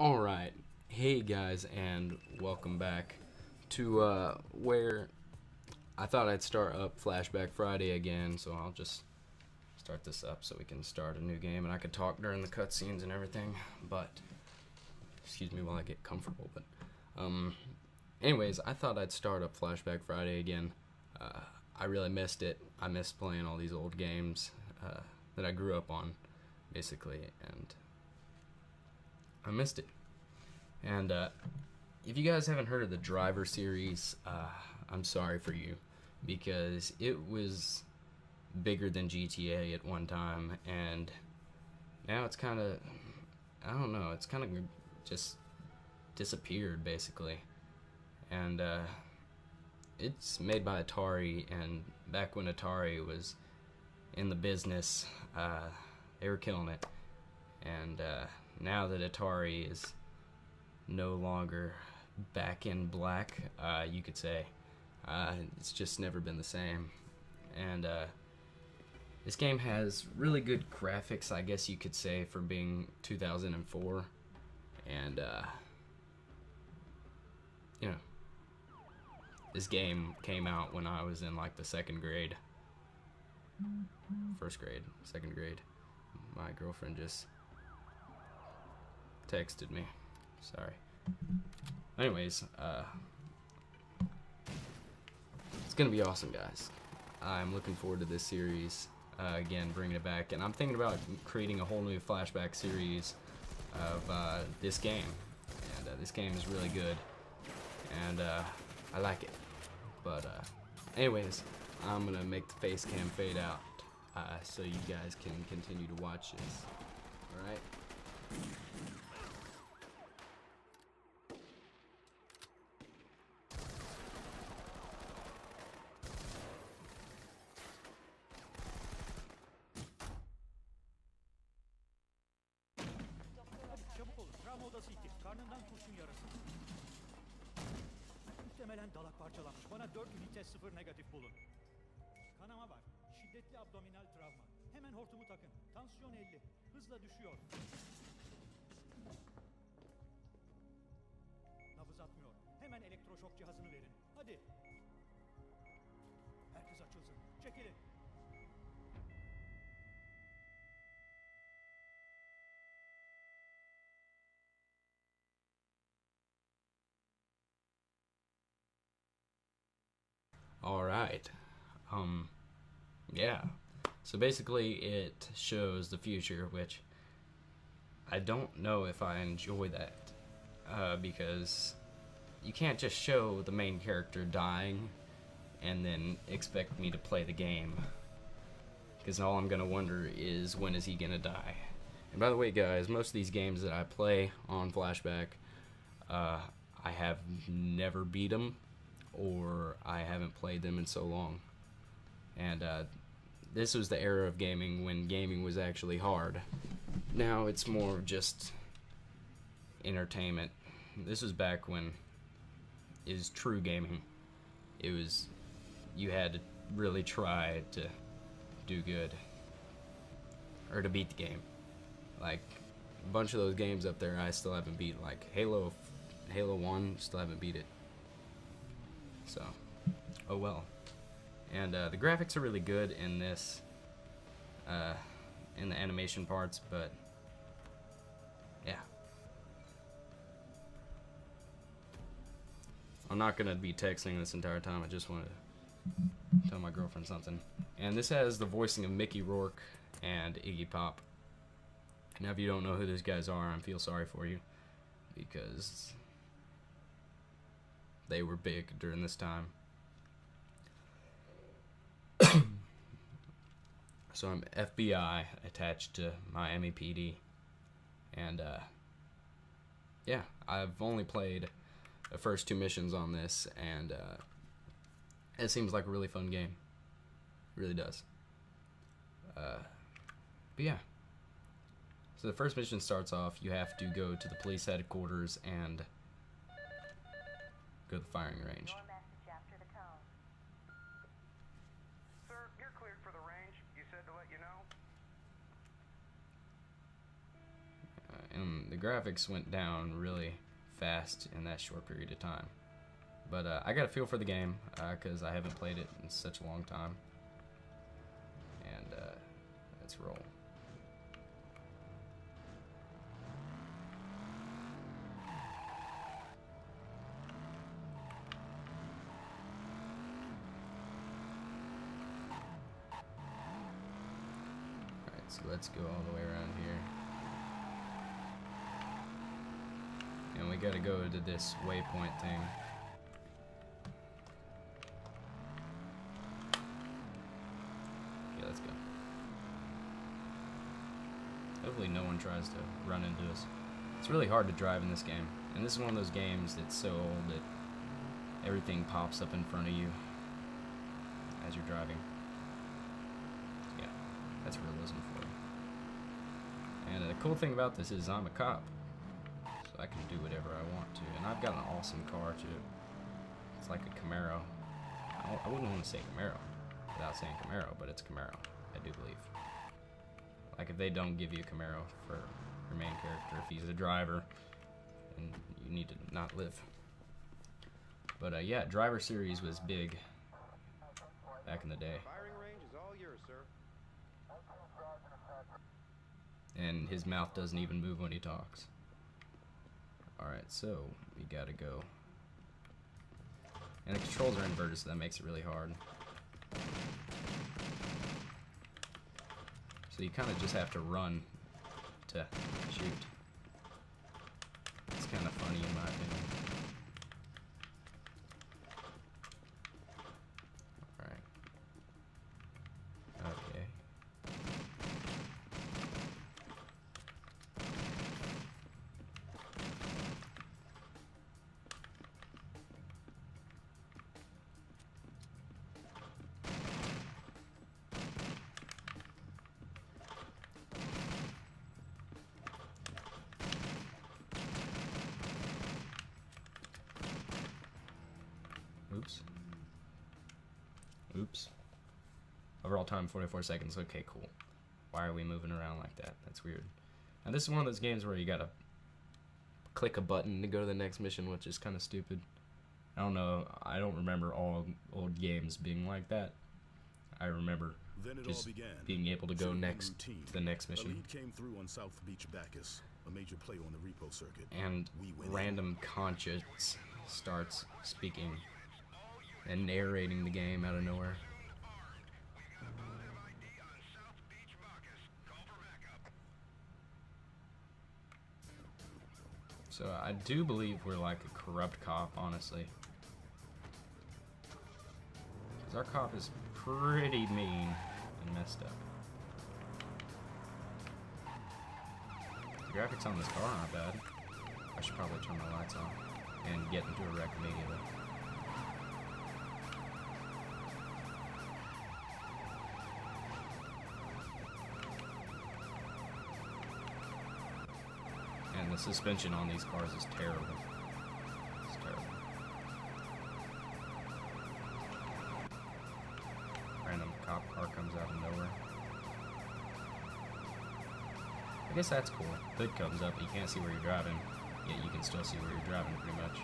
Alright, hey guys, and welcome back to where I thought I'd start up Flashback Friday again, so I'll just start this up so we can start a new game, and I could talk during the cutscenes and everything, but, excuse me while I get comfortable, but, anyways, I thought I'd start up Flashback Friday again. I really missed it. I missed playing all these old games that I grew up on, basically, and I missed it. And if you guys haven't heard of the Driver series, I'm sorry for you, because it was bigger than GTA at one time, and now it's kind of, I don't know, it's kind of just disappeared basically. And it's made by Atari, and back when Atari was in the business, they were killing it. And now that Atari is no longer back in black, you could say, it's just never been the same. And this game has really good graphics, I guess you could say, for being 2004. And you know, this game came out when I was in like the second grade. My girlfriend just texted me, sorry. Anyways, it's gonna be awesome, guys. I'm looking forward to this series, again, bringing it back, and I'm thinking about creating a whole new flashback series of this game, and this game is really good, and I like it. But anyways, I'm gonna make the face cam fade out so you guys can continue to watch this. All right. Muhtemelen dalak parçalanmış. Bana 4 ünite 0 negatif bulun. Kanama var. Şiddetli abdominal travma. Hemen hortumu takın. Tansiyon 50. Hızla düşüyor. Nabız atmıyor. Hemen elektroşok cihazını verin. Hadi. Herkes açılsın. Çekilin. Alright, yeah, so basically it shows the future, which I don't know if I enjoy that, because you can't just show the main character dying and then expect me to play the game, because all I'm gonna wonder is, when is he gonna die? And by the way, guys, most of these games that I play on Flashback, I have never beat them, or I haven't played them in so long. And this was the era of gaming when gaming was actually hard. Now it's more just entertainment. This was back when it was true gaming. It was, you had to really try to do good or to beat the game. Like a bunch of those games up there I still haven't beat, like Halo 1, still haven't beat it. So, oh well. And the graphics are really good in this, in the animation parts, but yeah. I'm not gonna be texting this entire time, I just wanted to tell my girlfriend something. And this has the voicing of Mickey Rourke and Iggy Pop. Now if you don't know who those guys are, I feel sorry for you, because they were big during this time. So I'm FBI attached to Miami PD, and yeah, I've only played the first 2 missions on this, and it seems like a really fun game. It really does. But yeah, so the first mission starts off, you have to go to the police headquarters and go to the firing range. Your message after the tone. Sir, you're cleared for the range. You said to let you know. All right. and the graphics went down really fast in that short period of time. But I got a feel for the game because I haven't played it in such a long time. And let's roll. So let's go all the way around here. And we gotta go to this waypoint thing. Okay, let's go. Hopefully no one tries to run into us. It's really hard to drive in this game. And this is one of those games that's so old that everything pops up in front of you as you're driving. That's realism for you. And the cool thing about this is I'm a cop, so I can do whatever I want to. And I've got an awesome car too. It's like a Camaro. I wouldn't want to say Camaro without saying Camaro, but it's Camaro, I do believe. Like if they don't give you a Camaro for your main character, if he's a driver, then you need to not live. But yeah, Driver series was big back in the day. And his mouth doesn't even move when he talks. Alright, so we gotta go. And the controls are inverted, so that makes it really hard. So you kind of just have to run to shoot. It's kind of funny in my opinion. Oops. Overall time 44 seconds. Okay, cool. Why are we moving around like that? That's weird. Now this is one of those games where you gotta click a button to go to the next mission, which is kind of stupid. I don't know. I don't remember all old games being like that. I remember just being able to go next to the next mission. A lead came through on South Beach Bacchus, a major play on the repo circuit. And random conscience starts speaking and narrating the game out of nowhere. So I do believe we're like a corrupt cop, honestly. Because our cop is pretty mean and messed up. The graphics on this car aren't bad. I should probably turn my lights on and get into a wreck immediately. And the suspension on these cars is terrible. It's terrible. Random cop car comes out of nowhere. I guess that's cool. Hood comes up, you can't see where you're driving, yet you can still see where you're driving pretty much.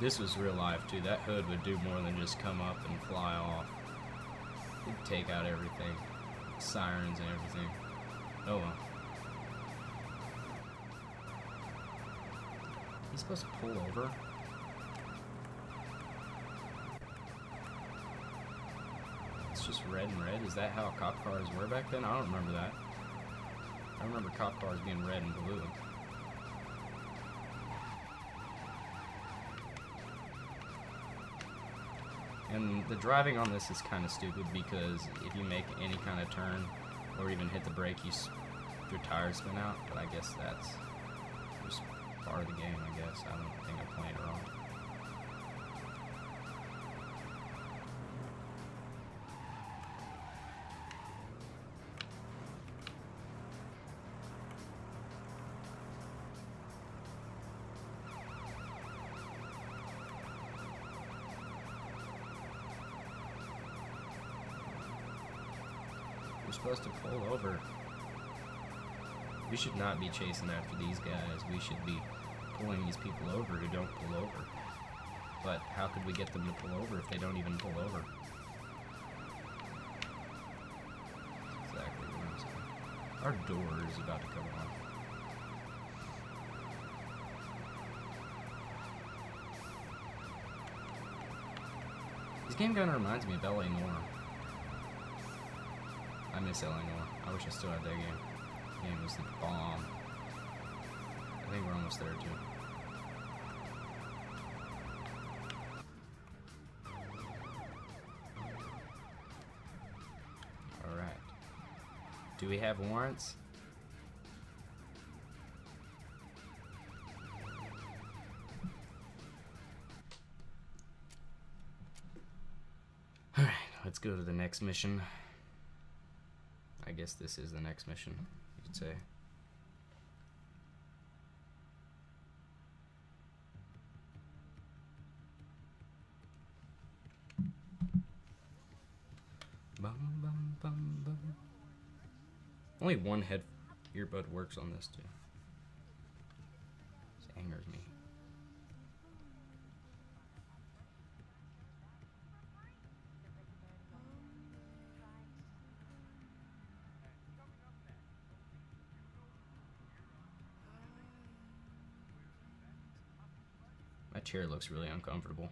This was real life too. That hood would do more than just come up and fly off. It'd take out everything. Sirens and everything. Oh well. He's supposed to pull over. It's just red and red. Is that how cop cars were back then? I don't remember that. I remember cop cars being red and blue. And the driving on this is kind of stupid because if you make any kind of turn or even hit the brake, your tires spin out. But I guess that's just part of the game, I guess. I don't think I'm playing it wrong. supposed to pull over. We should not be chasing after these guys. We should be pulling these people over who don't pull over. But how could we get them to pull over if they don't even pull over? Exactly what I'm saying. Our door is about to come off. This game kind of reminds me of L.A. Noire. I miss L.A. Noire. I wish I still had that game. That game was the bomb. I think we're almost there, too. Alright. Do we have warrants? Alright, let's go to the next mission. I guess this is the next mission, you could say. Only one head earbud works on this, too. This angers me. My chair looks really uncomfortable.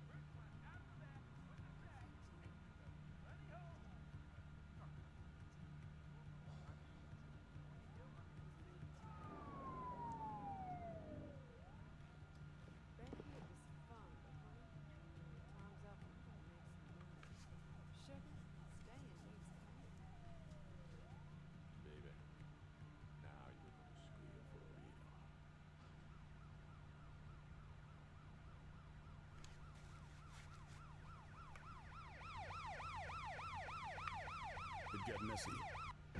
Messy.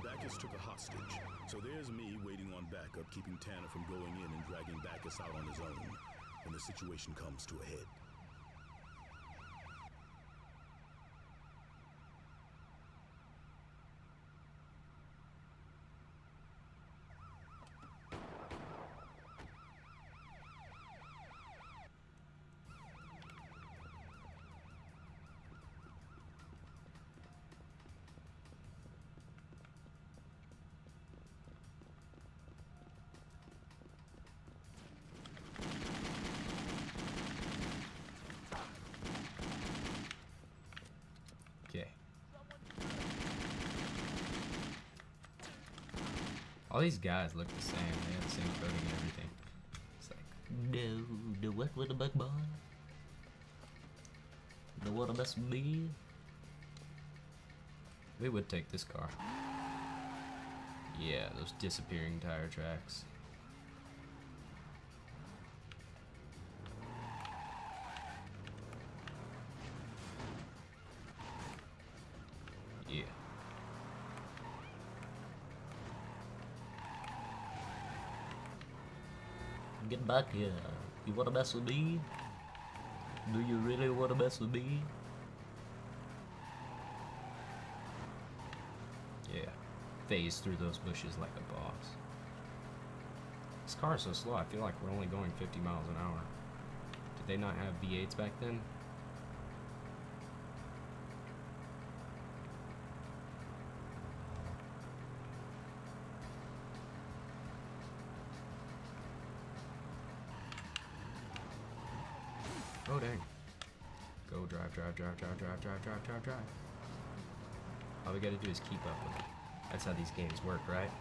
Bacchus took a hostage, so there's me waiting on backup, keeping Tanner from going in and dragging Bacchus out on his own when the situation comes to a head. All these guys look the same. They have the same coding and everything. It's like, no, what would the bug boy? The water must be. We would take this car. Yeah, those disappearing tire tracks. Get back here. You wanna mess with me? Do you really wanna mess with me? Yeah. Phase through those bushes like a boss. This car is so slow, I feel like we're only going 50 miles an hour. Did they not have V8s back then? Oh dang. Go drive. All we gotta do is keep up with it. That's how these games work, right?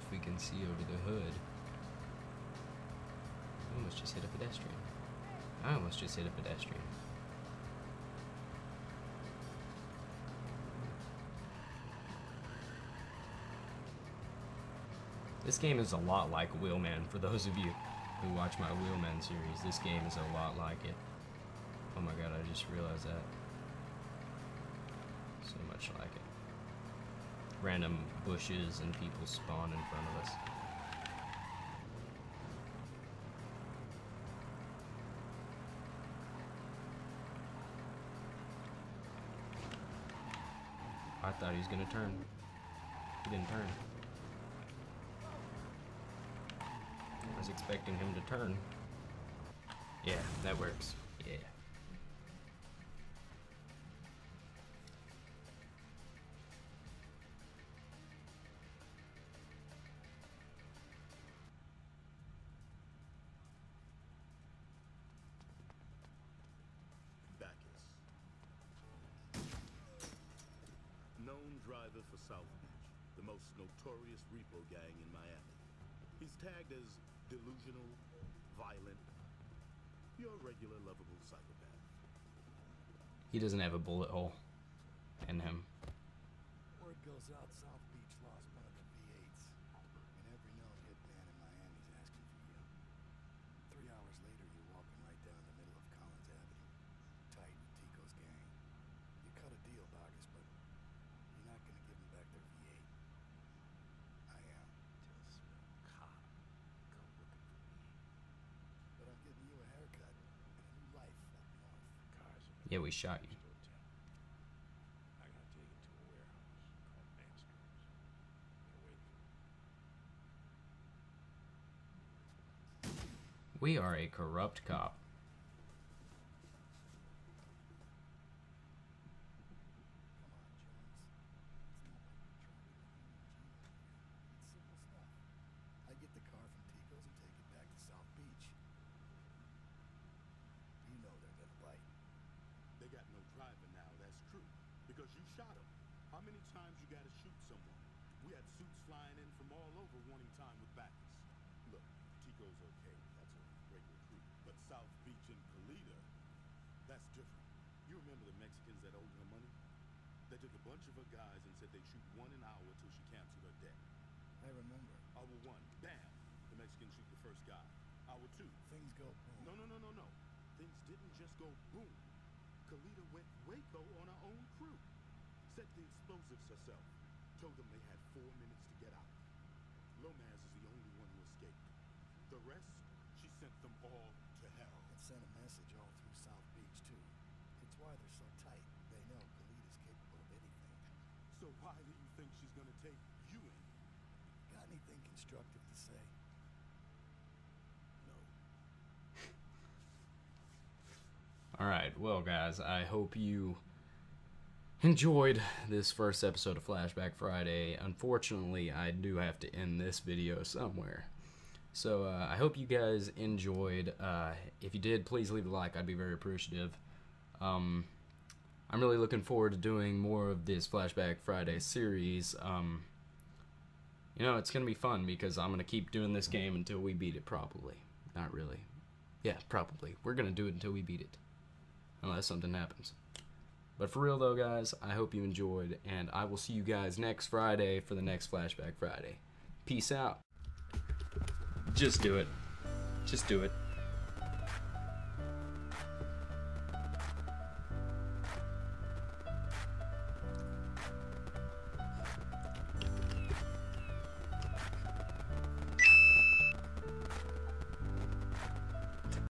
If we can see over the hood. I almost just hit a pedestrian. This game is a lot like Wheelman, for those of you who watch my Wheelman series. This game is a lot like it. Oh my god, I just realized that. So much like it. Random bushes and people spawn in front of us. I thought he was gonna turn. He didn't turn. I was expecting him to turn. Yeah, that works. Yeah. For South Beach, the most notorious repo gang in Miami. He's tagged as delusional, violent, your regular lovable psychopath. He doesn't have a bullet hole in him. Word goes out South Beach lost one of the V8s, and every known hitman in Miami's asking for you. 3 hours later, you're walking right down the middle of Collins Avenue, tight with Tico's gang. You cut a deal, Bacchus, but not gonna give them back their V8. I am. Just cop. Go looking for me. But I'm giving you a haircut and a new life up north. Cars. Yeah, we shot you. I gotta take it to a warehouse called Masters. They're waiting for me. We are a corrupt cop. Herself. Told them they had 4 minutes to get out. Lomas is the only one who escaped. The rest, she sent them all to hell. And sent a message all through South Beach, too. It's why they're so tight. They know Kalita's capable of anything. So why do you think she's gonna take you in? Got anything constructive to say? No. Alright, well guys, I hope you enjoyed this first episode of Flashback Friday. Unfortunately, I do have to end this video somewhere. So I hope you guys enjoyed. If you did, please leave a like. I'd be very appreciative. I'm really looking forward to doing more of this Flashback Friday series. You know, it's going to be fun because I'm going to keep doing this game until we beat it, probably. Not really. Yeah, probably. We're going to do it until we beat it. Unless something happens. But for real though, guys, I hope you enjoyed, and I will see you guys next Friday for the next Flashback Friday. Peace out. Just do it. Just do it.